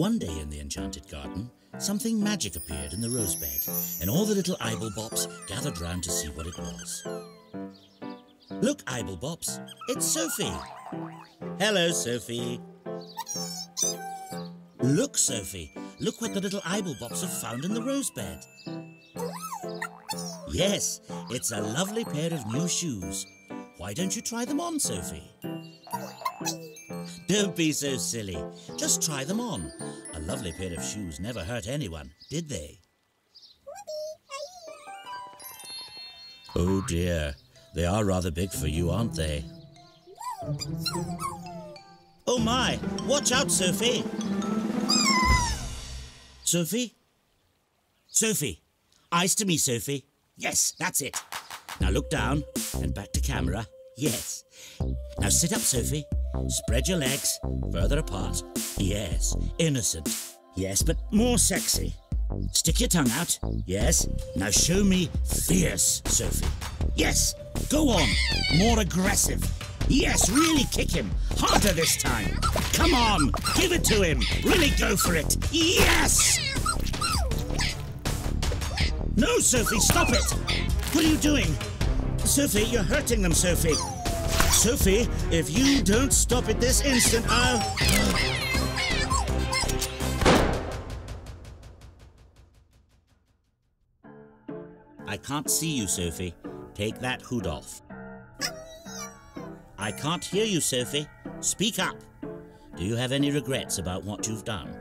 One day in the enchanted garden, something magic appeared in the rose bed, and all the little Eeblebops gathered round to see what it was. Look, Eeblebops, it's Sophie. Hello, Sophie. Look, Sophie, look what the little Eeblebops have found in the rose bed. Yes, it's a lovely pair of new shoes. Why don't you try them on, Sophie? Don't be so silly. Just try them on. A lovely pair of shoes never hurt anyone, did they? Oh dear, they are rather big for you, aren't they? Oh my, watch out, Sophie! Sophie? Sophie! Eyes to me, Sophie. Yes, that's it. Now look down and back to camera. Yes. Now sit up, Sophie. Spread your legs further apart. Yes, innocent. Yes, but more sexy. Stick your tongue out. Yes. Now show me fierce, Sophie. Yes. Go on. More aggressive. Yes, really kick him. Harder this time. Come on. Give it to him. Really go for it. Yes! No, Sophie, stop it. What are you doing? Sophie, you're hurting them, Sophie. Sophie, if you don't stop it this instant, I'll... I can't see you, Sophie. Take that hood off. I can't hear you, Sophie. Speak up. Do you have any regrets about what you've done?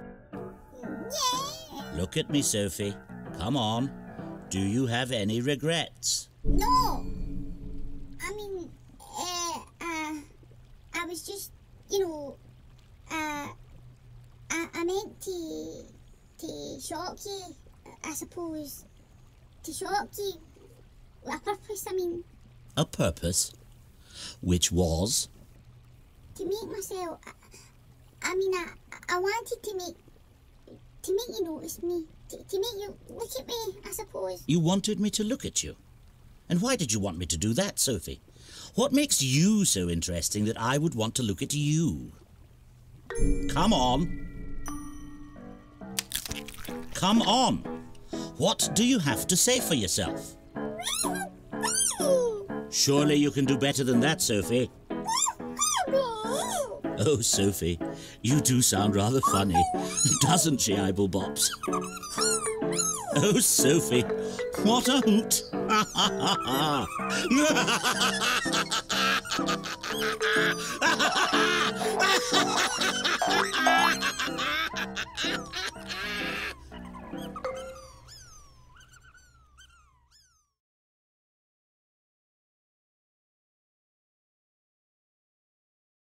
Yeah. Look at me, Sophie. Come on. Do you have any regrets? No. I mean, I was just, I meant to shock you, I suppose. To shock you. A purpose, I mean. A purpose? Which was? To make myself, I wanted to make you notice me. To make you look at me, I suppose. You wanted me to look at you? And why did you want me to do that, Sophie? What makes you so interesting that I would want to look at you? Come on. Come on. What do you have to say for yourself? Surely you can do better than that, Sophie. Oh, Sophie, you do sound rather funny, doesn't she, Eeblebops? Oh, Sophie, what a hoot!